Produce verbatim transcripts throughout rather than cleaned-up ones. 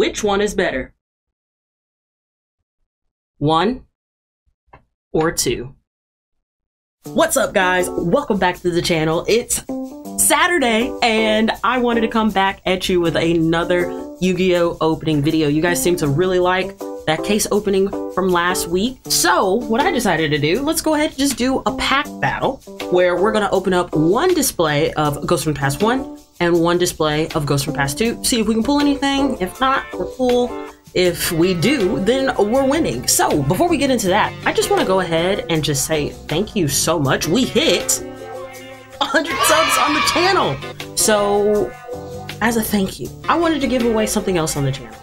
Which one is better? One or two? What's up, guys? Welcome back to the channel. It's Saturday and I wanted to come back at you with another Yu-Gi-Oh! Opening video. You guys seem to really like that case opening from last week. So what I decided to do, let's go ahead and just do a pack battle where we're going to open up one display of Ghost from the Past one and one display of Ghost from the Past two. See if we can pull anything. If not, we're cool. If we do, then we're winning. So before we get into that, I just want to go ahead and just say thank you so much. We hit one hundred subs on the channel. So as a thank you, I wanted to give away something else on the channel.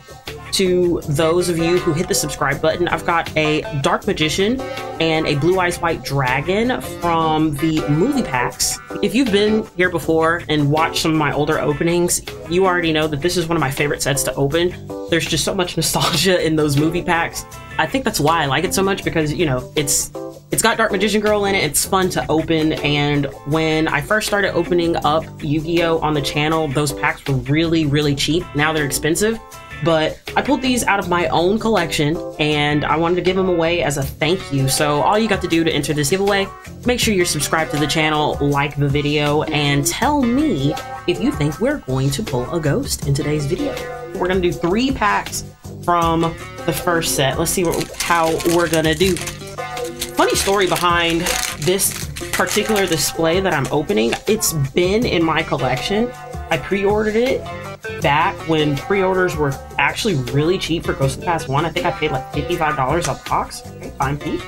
To those of you who hit the subscribe button, I've got a Dark Magician and a Blue Eyes White Dragon from the movie packs. If you've been here before and watched some of my older openings, you already know that this is one of my favorite sets to open. There's just so much nostalgia in those movie packs. I think that's why I like it so much, because, you know, it's it's got Dark Magician Girl in it. It's fun to open. And when I first started opening up Yu-Gi-Oh! On the channel, those packs were really, really cheap. Now they're expensive. But I pulled these out of my own collection and I wanted to give them away as a thank you. So all you got to do to enter this giveaway, make sure you're subscribed to the channel, like the video, and tell me if you think we're going to pull a ghost in today's video. We're going to do three packs from the first set. Let's see what, how we're going to do. Funny story behind this particular display that I'm opening. It's been in my collection. I pre-ordered it back when pre-orders were actually really cheap for Ghost of the Past one. I think I paid like fifty-five dollars a box. Okay, fine, please.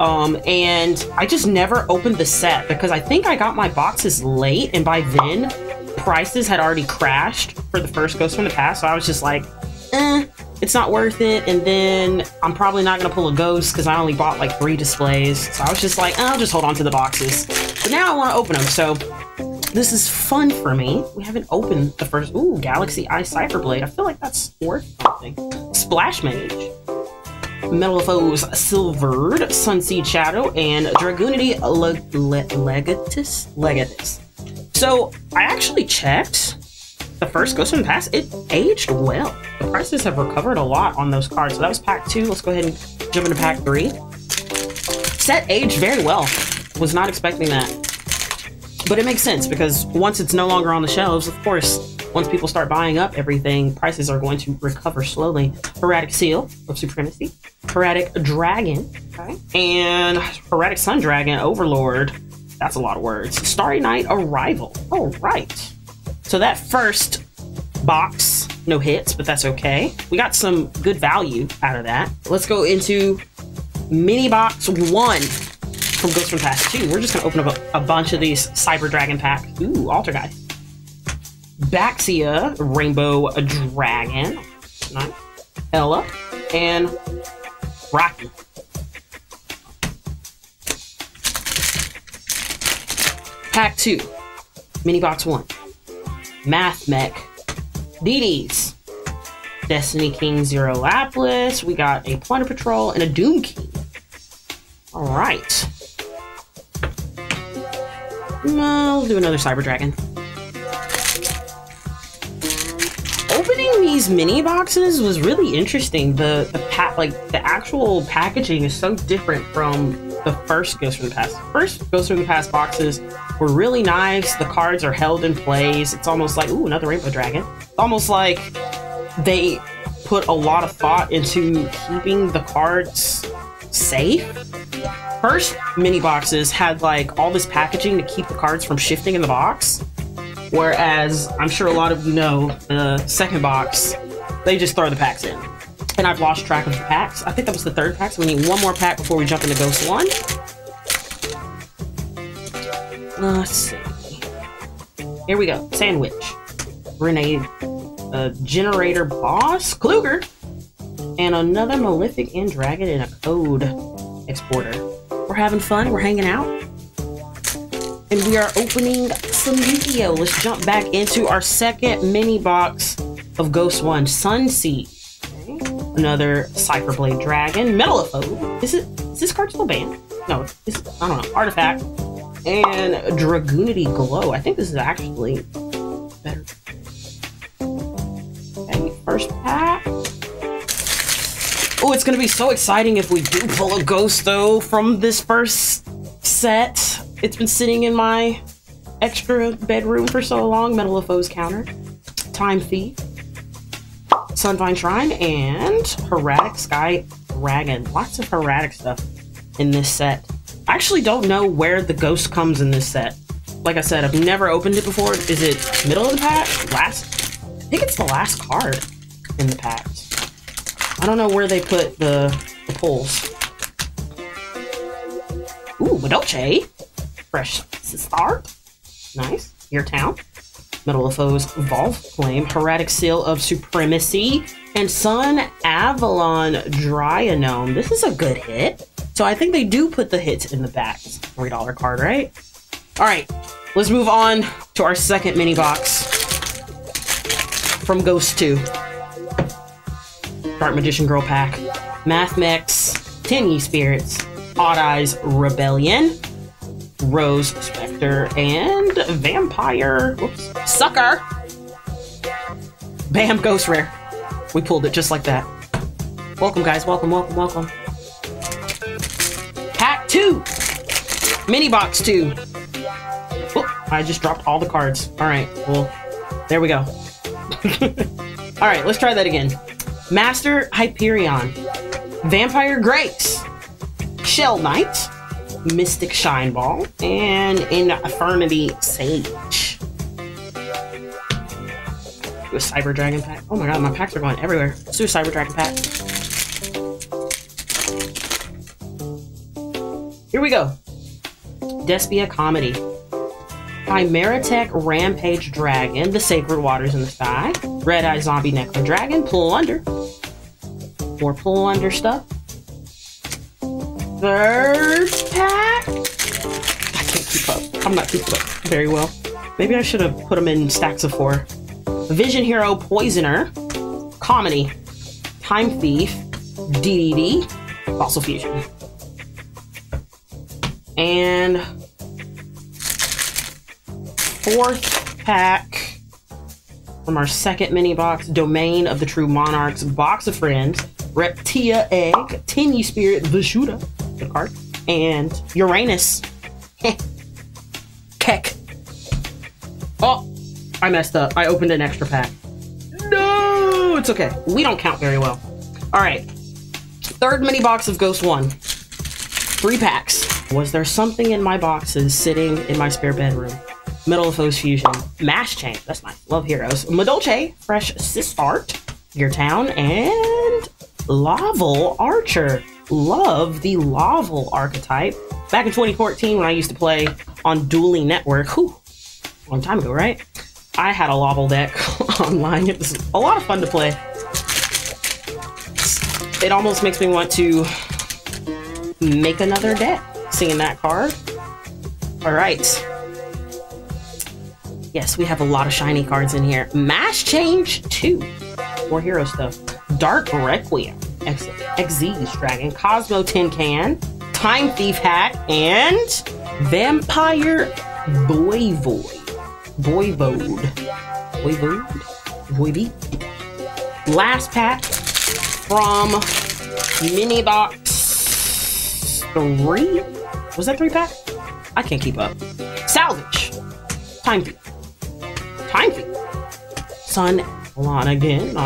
Um, and I just never opened the set because I think I got my boxes late, and by then prices had already crashed for the first Ghost from the Past. So I was just like, eh, it's not worth it. And then I'm probably not gonna pull a ghost because I only bought like three displays. So I was just like, eh, I'll just hold on to the boxes. But now I want to open them. So this is fun for me. We haven't opened the first. Ooh, Galaxy Eye Cypher Blade. I feel like that's worth something. Splash Mage, Metal Foes Silvered, Sunseed Shadow, and Dragoonity Le Le Legatus. Legatus. So I actually checked the first Ghost from the Past. It aged well. The prices have recovered a lot on those cards. So that was pack two. Let's go ahead and jump into pack three. Set aged very well. Was not expecting that. But it makes sense because once it's no longer on the shelves, of course, once people start buying up everything, prices are going to recover slowly. Heretic Seal of Supremacy, Heretic Dragon, okay, and Heretic Sun Dragon Overlord. That's a lot of words. Starry Night Arrival. All right. So that first box, no hits, but that's okay. We got some good value out of that. Let's go into mini box one. From Ghost from the Past two. We're just going to open up a, a bunch of these Cyber Dragon pack. Ooh, Alter Guy. Baxia, Rainbow Dragon. Nice. Ella. And Rocky. Pack two. Mini Box one. Math Mech. D D Ds. Destiny King Zero Laplace. We got a Plunder Patrol and a Doom King. All right. I'll do another Cyber Dragon. Opening these mini boxes was really interesting. The the pack, like the actual packaging, is so different from the first Ghost from the Past. First Ghost from the Past boxes were really nice. The cards are held in place. It's almost like, ooh, another Rainbow Dragon. It's almost like they put a lot of thought into keeping the cards safe. First mini boxes had like all this packaging to keep the cards from shifting in the box, whereas I'm sure a lot of you know the second box, they just throw the packs in. And I've lost track of the packs. I think that was the third pack, so we need one more pack before we jump into Ghost one. Let's see. Here we go. Sandwich, Renee, uh, Generator Boss, Kluger, and another Malefic End Dragon and a Code Exporter. We're having fun, we're hanging out, and we are opening some Yu-Gi-Oh! Let's jump back into our second mini box of Ghost one. Sunseed, okay. Another Cypher Blade Dragon, Metalophobe. Is it? Is this card still banned? No, it's, I don't know. Artifact and Dragunity Glow. I think this is actually better. first pack. Oh, it's gonna be so exciting if we do pull a ghost though from this first set. It's been sitting in my extra bedroom for so long. Metal Foes counter, Time Thief, Sunvine Shrine, and Heretic Sky Dragon. Lots of Heretic stuff in this set. I actually don't know where the ghost comes in this set. Like I said, I've never opened it before. Is it middle of the pack? Last? I think it's the last card in the pack. I don't know where they put the, the pulls. Ooh, Madolche Fresh Cesar. Nice. Your town. Metal Foes Evolve Flame, Heretic Seal of Supremacy, and Sun Avalon Dragonome. This is a good hit. So I think they do put the hits in the back. It's a three dollar card, right? All right, let's move on to our second mini box from Ghost two. Dark Magician Girl pack, Math Mech, Tiny Spirits, Odd Eyes Rebellion, Rose Spectre, and Vampire, whoops, Sucker. Bam, Ghost Rare. We pulled it just like that. Welcome, guys. Welcome, welcome, welcome. Pack two. Mini box two. Oh, I just dropped all the cards. All right. Well, there we go. All right. Let's try that again. Master Hyperion, Vampire Grace, Shell Knight, Mystic Shine Ball, and Infirmity Sage. Do a Cyber Dragon pack. Oh my god, my packs are going everywhere. Let's do a Cyber Dragon pack. Here we go. Despia Comedy, Chimeratech Rampage Dragon, The Sacred Waters in the Sky, Red Eye Zombie Necro Dragon, Plunder. More Plunder stuff. Third pack? I can't keep up. I'm not keeping up very well. Maybe I should have put them in stacks of four. Vision Hero Poisoner, Comedy, Time Thief, D D D, Fossil Fusion. And fourth pack from our second mini box, Domain of the True Monarchs, Box of Friends, Reptia Egg, Tiny Spirit, Vishuda, good card, and Uranus. Keck. Oh, I messed up. I opened an extra pack. No, it's okay. We don't count very well. All right. Third mini box of Ghost one. Three packs. Was there something in my boxes sitting in my spare bedroom? Metal Foes Fusion, Mash Chain. That's nice. Love Heroes. Madolche Fresh Cesar, Your Town, and Laval Archer. Love the Laval archetype. Back in twenty fourteen, when I used to play on Dueling Network, whew, a long time ago, right? I had a Laval deck online. It was a lot of fun to play. It almost makes me want to make another deck, seeing that card. All right. Yes, we have a lot of shiny cards in here. Mash Change two. More hero stuff. Dark Requiem. Exege's Dragon. Cosmo Tin Can. Time Thief Hack. And Vampire Voivode. Voivode. Voivode. Voivode. Last pack from mini box three. Was that three pack? I can't keep up. Salvage. Time Thief. Time Thief. Sun Alon again.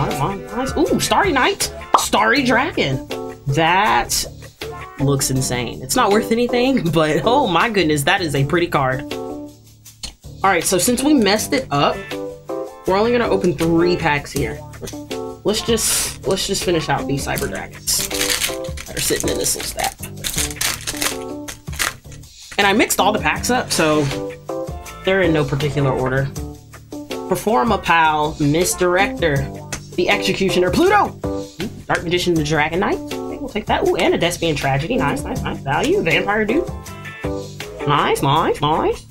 Ooh, Starry Night. Starry Dragon. That looks insane. It's not worth anything, but oh my goodness, that is a pretty card. All right, so since we messed it up, we're only gonna open three packs here. Let's just let's just finish out these Cyber Dragons that are sitting in this little stack. And I mixed all the packs up, so they're in no particular order. Perform a Pal, Misdirector, The Executioner, Pluto, Dark Magician, the Dragon Knight. Okay, we'll take that. Ooh, and a Despian Tragedy. Nice, nice, nice. Value. Vampire Dude. Nice, nice, nice.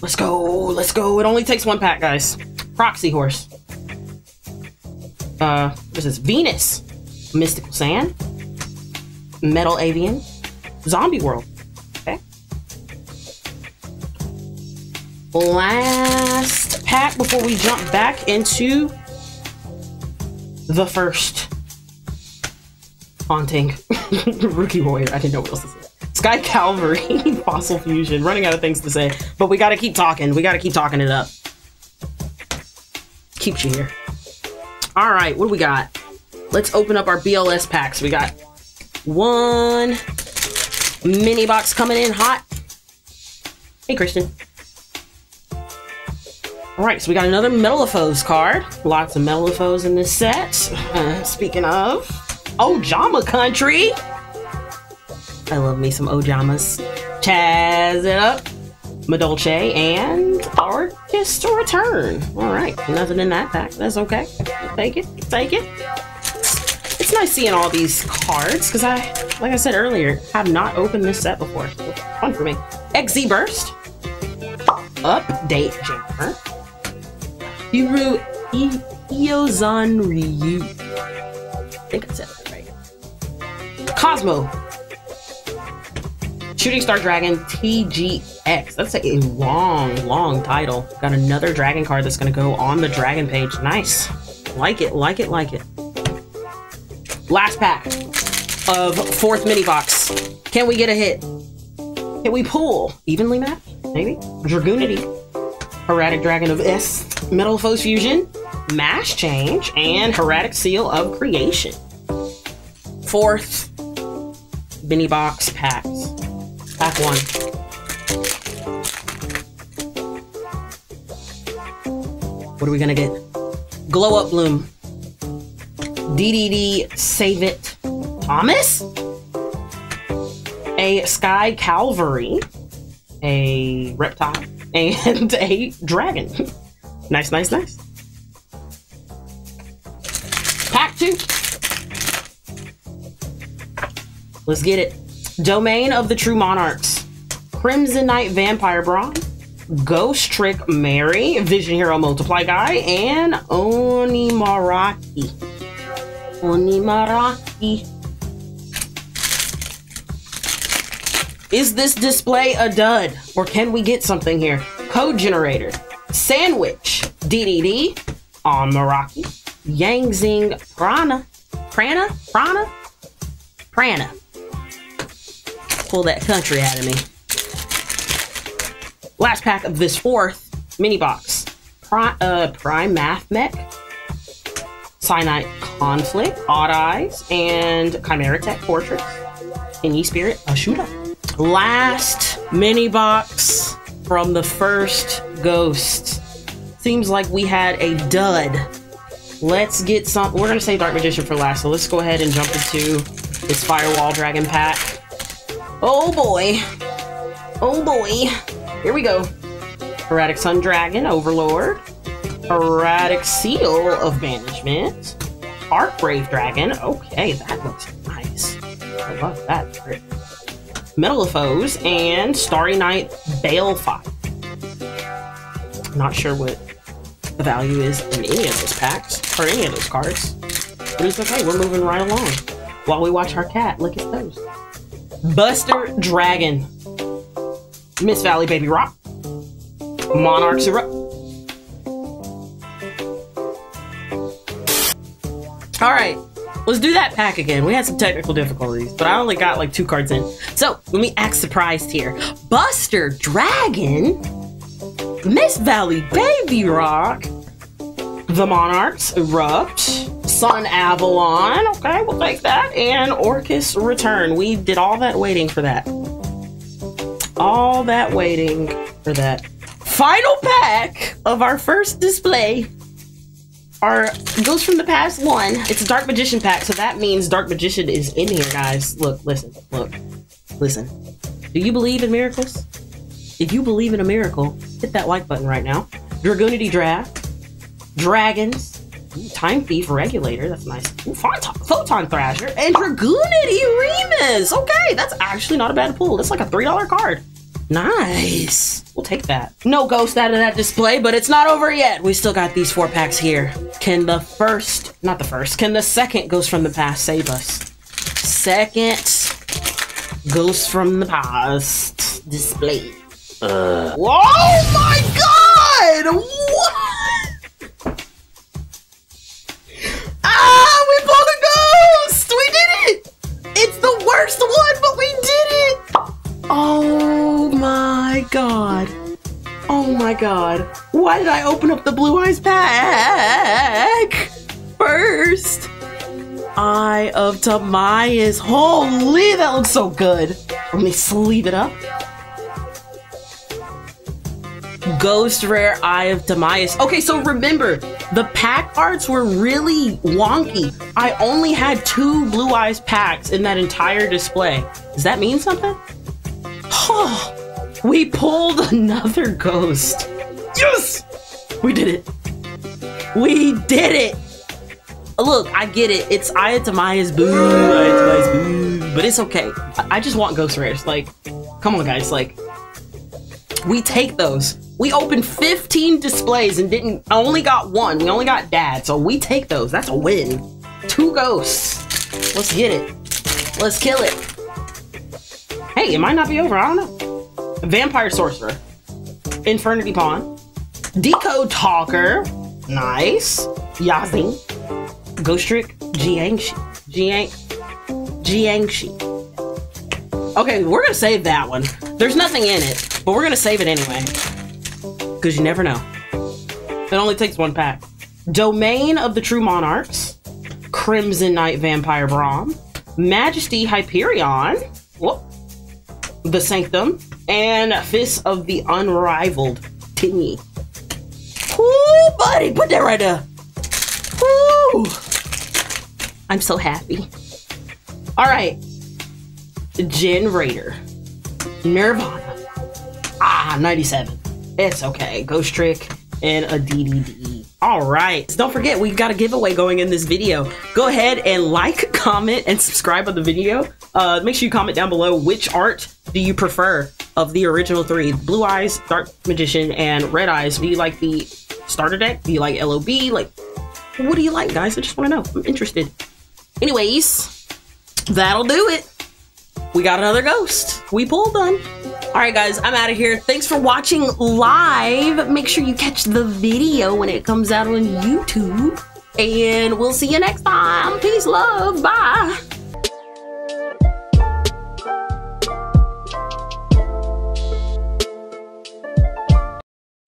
Let's go. Let's go. It only takes one pack, guys. Proxy Horse. Uh, what is this? Venus. Mystical Sand. Metal Avian, Zombie World. Okay. last pack before we jump back into the first haunting. Rookie Warrior. I didn't know what else to say. Sky Calvary, Fossil Fusion. Running out of things to say, but we gotta keep talking. We gotta keep talking it up. Keep you here. All right, what do we got? Let's open up our B L S packs. We got one mini box coming in hot. Hey, Christian. All right, so we got another Metal Foes card. Lots of Metal Foes in this set. Uh, speaking of, Ojama Country. I love me some Ojamas. Chaz it up. Madolche and Artist to Return. All right, nothing in that pack. That's okay. Take it, take it. It's nice seeing all these cards because I, like I said earlier, have not opened this set before. It's fun for me. X Z Burst. Update Jammer. Hiru Iozan Ryu. I think I said that right. Cosmo. Shooting Star Dragon T G X. That's like a long, long title. Got another dragon card that's going to go on the dragon page. Nice. Like it, like it, like it. Last pack of fourth mini box. Can we get a hit? Can we pull? Evenly matched? Maybe? Dragoonity. Heretic Dragon of S. Metal Foes Fusion. Mass Change. And Heretic Seal of Creation. Fourth mini box packs. Pack one. What are we gonna get? Glow Up Bloom. D D D Save It. Thomas? A Sky Calvary. A Reptile. And a Dragon. Nice, nice, nice. Pack two. Let's get it. Domain of the True Monarchs, Crimson Knight Vampire Brawn, Ghost Trick Mary, Vision Hero Multiply Guy, and Onimaraki. Onimaraki. Is this display a dud, or can we get something here? Code Generator, Sandwich, D D D, Onimaraki, Yangzing Prana, Prana, Prana, Prana. Pull that country out of me. Last pack of this fourth mini box. Prime, uh, Prime Math Mech, Cyanite Conflict, Odd Eyes, and Chimera Tech Fortress. Tiny Spirit, a shootout. Last mini box from the first Ghost. Seems like we had a dud. Let's get some. We're gonna save Dark Magician for last, so let's go ahead and jump into this Firewall Dragon pack. Oh boy. Oh boy. Here we go. Heretic Sun Dragon Overlord. Heretic Seal of Banishment. Artbrave Dragon. Okay, that looks nice. I love that trick. Metal Foes and Starry Night Balefire. Not sure what the value is in any of those packs or any of those cards. But it's okay, we're moving right along. While we watch our cat, look at those. Buster Dragon, Miss Valley Baby Rock, Monarchs Erupt. All right, let's do that pack again. We had some technical difficulties, but I only got like two cards in. So let me act surprised here. Buster Dragon, Miss Valley Baby Rock, the Monarchs Erupt. Sun Avalon, okay, we'll take that, and Orcus Return. We did all that waiting for that. All that waiting for that. Final pack of our first display. Our Ghost from the Past one. It's a Dark Magician pack, so that means Dark Magician is in here, guys. Look, listen, look, listen. Do you believe in miracles? If you believe in a miracle, hit that like button right now. Dragunity Draft, Dragons, Time Thief Regulator, that's nice. Ooh, Photon, Photon Thrasher, and Dragoonity Remus. Okay, that's actually not a bad pull. That's like a three dollar card. Nice. We'll take that. No Ghost out of that display, but it's not over yet. We still got these four packs here. Can the first, not the first, can the second Ghost from the Past save us? Second Ghost from the Past display. Uh, oh my God! What? Ah, we pulled a ghost! We did it! It's the worst one, but we did it! Oh my god. Oh my god. Why did I open up the Blue Eyes pack first? Eye of Tamias. Holy, that looks so good. Let me sleeve it up. Ghost Rare Eye of Tamias. Okay, so remember, the pack arts were really wonky. I only had two Blue Eyes packs in that entire display. Does that mean something? Oh, we pulled another ghost. Yes! We did it. We did it. Look, I get it. It's Eye of Tamias, boo. Eye of Tamias, boo. But it's okay. I just want ghost rares. Like, come on, guys. Like, we take those. We opened fifteen displays and didn't. I only got one. We only got dad. So we take those. That's a win. Two ghosts. Let's get it. Let's kill it. Hey, it might not be over. I don't know. Vampire Sorcerer. Infernity Pawn. Decode Talker. Nice. Yazing. Ghost Trick. Jiangshi. Jiang. Jiangshi. Okay, we're gonna save that one. There's nothing in it, but we're gonna save it anyway. Because you never know. It only takes one pack. Domain of the True Monarchs. Crimson Knight Vampire Braum. Majesty Hyperion. Whoop. The Sanctum. And Fist of the Unrivaled Tingy. Ooh, buddy, put that right there. Ooh, I'm so happy. All right, Generator, Nirvana, ah, ninety-seven. It's okay, Ghost Trick and a D D D. All right, don't forget, we've got a giveaway going in this video. Go ahead and like, comment, and subscribe on the video. Uh, make sure you comment down below which art do you prefer of the original three, Blue Eyes, Dark Magician, and Red Eyes. Do you like the starter deck? Do you like L O B? Like, what do you like, guys? I just want to know. I'm interested. Anyways, that'll do it. We got another ghost. We pulled one. All right, guys, I'm out of here. Thanks for watching live. Make sure you catch the video when it comes out on YouTube. And we'll see you next time. Peace, love, bye.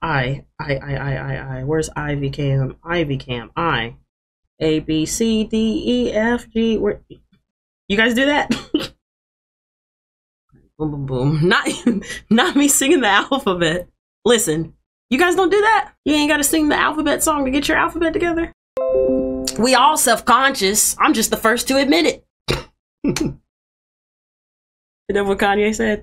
I, I, I, I, I, I, where's Ivy Cam? Ivy Cam, I, A, B, C, D, E, F, G, where, you guys do that? Boom, boom, boom. Not, not me singing the alphabet. Listen, you guys don't do that? You ain't gotta sing the alphabet song to get your alphabet together? We all self-conscious. I'm just the first to admit it. You know what Kanye said?